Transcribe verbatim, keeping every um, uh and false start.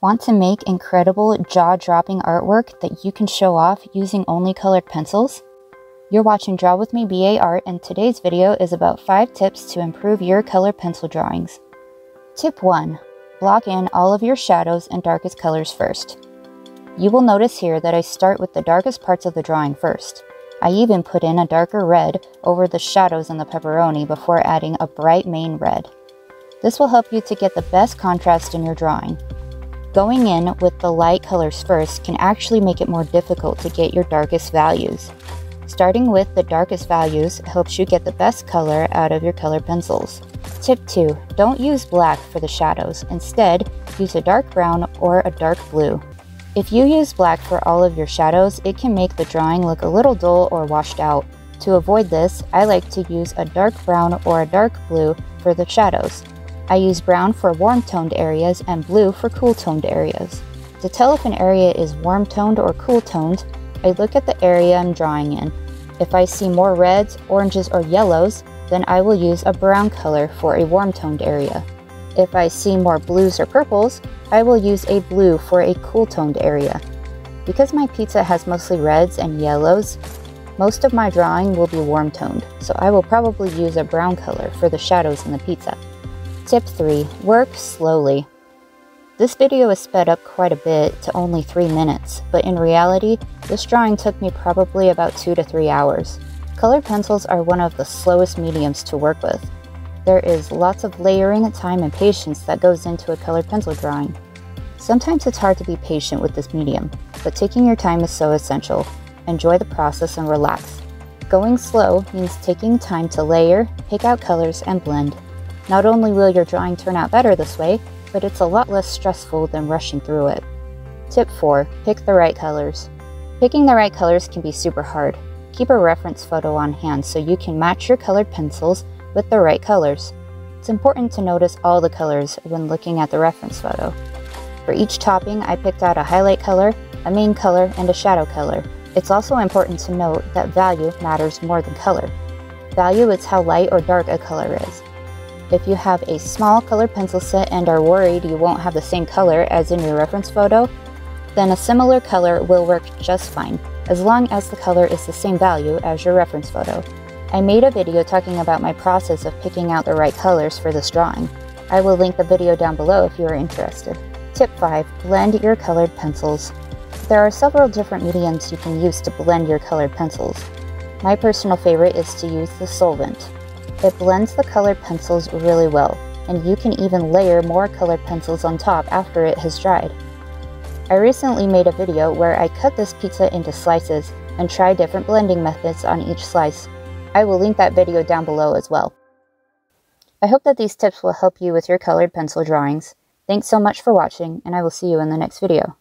Want to make incredible jaw-dropping artwork that you can show off using only colored pencils? You're watching Draw with me B A Art, and today's video is about five tips to improve your colored pencil drawings. Tip one. Block in all of your shadows and darkest colors first. You will notice here that I start with the darkest parts of the drawing first. I even put in a darker red over the shadows on the pepperoni before adding a bright main red. This will help you to get the best contrast in your drawing. Going in with the light colors first can actually make it more difficult to get your darkest values. Starting with the darkest values helps you get the best color out of your colored pencils. Tip two. Don't use black for the shadows. Instead, use a dark brown or a dark blue. If you use black for all of your shadows, it can make the drawing look a little dull or washed out. To avoid this, I like to use a dark brown or a dark blue for the shadows. I use brown for warm-toned areas and blue for cool-toned areas. To tell if an area is warm-toned or cool-toned, I look at the area I'm drawing in. If I see more reds, oranges, or yellows, then I will use a brown color for a warm-toned area. If I see more blues or purples, I will use a blue for a cool-toned area. Because my pizza has mostly reds and yellows, most of my drawing will be warm-toned, so I will probably use a brown color for the shadows in the pizza. Tip three. Work slowly. This video is sped up quite a bit to only three minutes, but in reality, this drawing took me probably about two to three hours. Colored pencils are one of the slowest mediums to work with. There is lots of layering, time, and patience that goes into a colored pencil drawing. Sometimes it's hard to be patient with this medium, but taking your time is so essential. Enjoy the process and relax. Going slow means taking time to layer, pick out colors, and blend. Not only will your drawing turn out better this way, but it's a lot less stressful than rushing through it. Tip four. Pick the right colors. Picking the right colors can be super hard. Keep a reference photo on hand so you can match your colored pencils with the right colors. It's important to notice all the colors when looking at the reference photo. For each topping, I picked out a highlight color, a main color, and a shadow color. It's also important to note that value matters more than color. Value is how light or dark a color is. If you have a small colored pencil set and are worried you won't have the same color as in your reference photo, then a similar color will work just fine, as long as the color is the same value as your reference photo. I made a video talking about my process of picking out the right colors for this drawing. I will link the video down below if you are interested. Tip five. Blend your colored pencils. There are several different mediums you can use to blend your colored pencils. My personal favorite is to use the solvent. It blends the colored pencils really well, and you can even layer more colored pencils on top after it has dried. I recently made a video where I cut this pizza into slices and try different blending methods on each slice. I will link that video down below as well. I hope that these tips will help you with your colored pencil drawings. Thanks so much for watching, and I will see you in the next video.